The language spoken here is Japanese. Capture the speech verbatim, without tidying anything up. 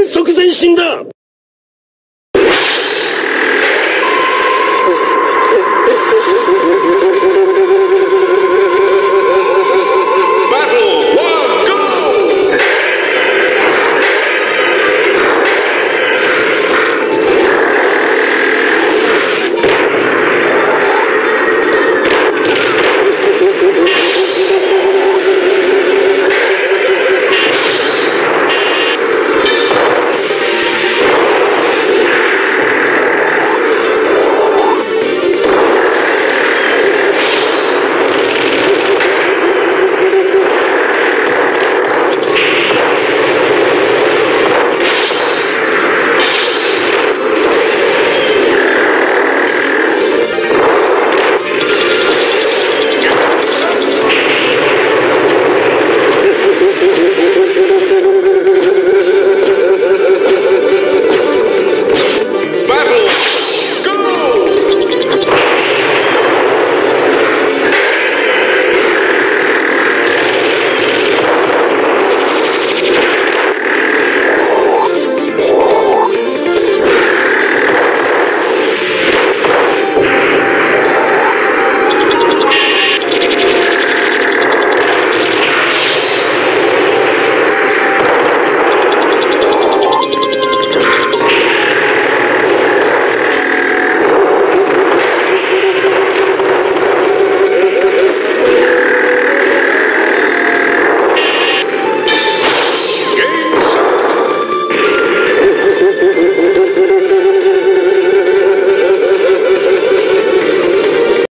全速前進だ。